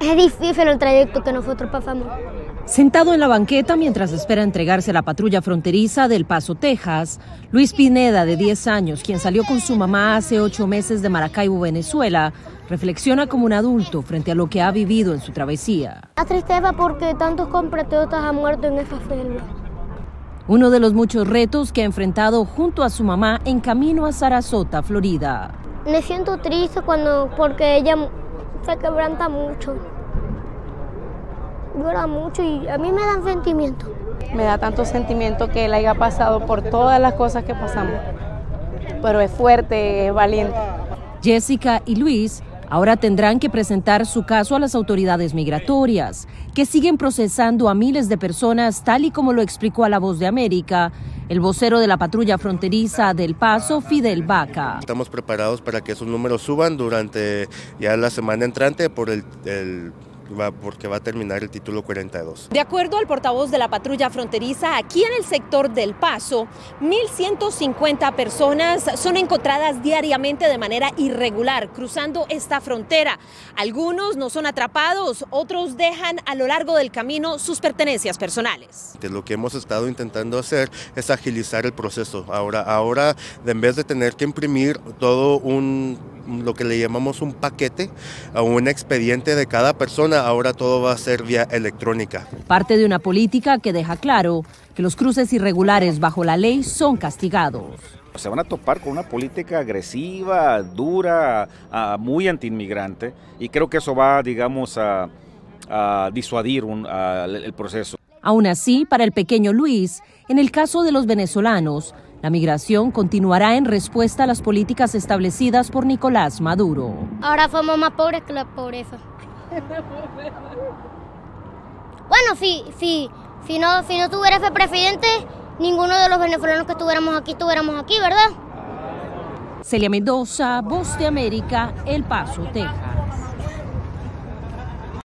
Es difícil el trayecto que nosotros pasamos. Sentado en la banqueta mientras espera entregarse a la patrulla fronteriza del Paso, Texas, Luis Pineda, de 10 años, quien salió con su mamá hace 8 meses de Maracaibo, Venezuela, reflexiona como un adulto frente a lo que ha vivido en su travesía. La tristeza porque tantos compatriotas han muerto en esa selva. Uno de los muchos retos que ha enfrentado junto a su mamá en camino a Sarasota, Florida. Me siento triste porque ella se quebranta mucho. Llora mucho y a mí me dan sentimiento. Me da tanto sentimiento que él haya pasado por todas las cosas que pasamos. Pero es fuerte, es valiente. Jessica y Luis ahora tendrán que presentar su caso a las autoridades migratorias, que siguen procesando a miles de personas, tal y como lo explicó a La Voz de América el vocero de la patrulla fronteriza del Paso, Fidel Vaca. Estamos preparados para que esos números suban durante ya la semana entrante por porque va a terminar el título 42. De acuerdo al portavoz de la patrulla fronteriza, aquí en el sector del Paso, 1.150 personas son encontradas diariamente de manera irregular cruzando esta frontera. Algunos no son atrapados, otros dejan a lo largo del camino sus pertenencias personales. Lo que hemos estado intentando hacer es agilizar el proceso. Ahora en vez de tener que imprimir todo lo que le llamamos un paquete o un expediente de cada persona, ahora todo va a ser vía electrónica. Parte de una política que deja claro que los cruces irregulares bajo la ley son castigados. Se van a topar con una política agresiva, dura, muy antiinmigrante, y creo que eso va, digamos, a disuadir el proceso. Aún así, para el pequeño Luis, en el caso de los venezolanos, la migración continuará en respuesta a las políticas establecidas por Nicolás Maduro. Ahora somos más pobres que la pobreza. Bueno, si no tuviera ese presidente, ninguno de los venezolanos que estuviéramos aquí, ¿verdad? Celia Mendoza, Voz de América, El Paso, Texas.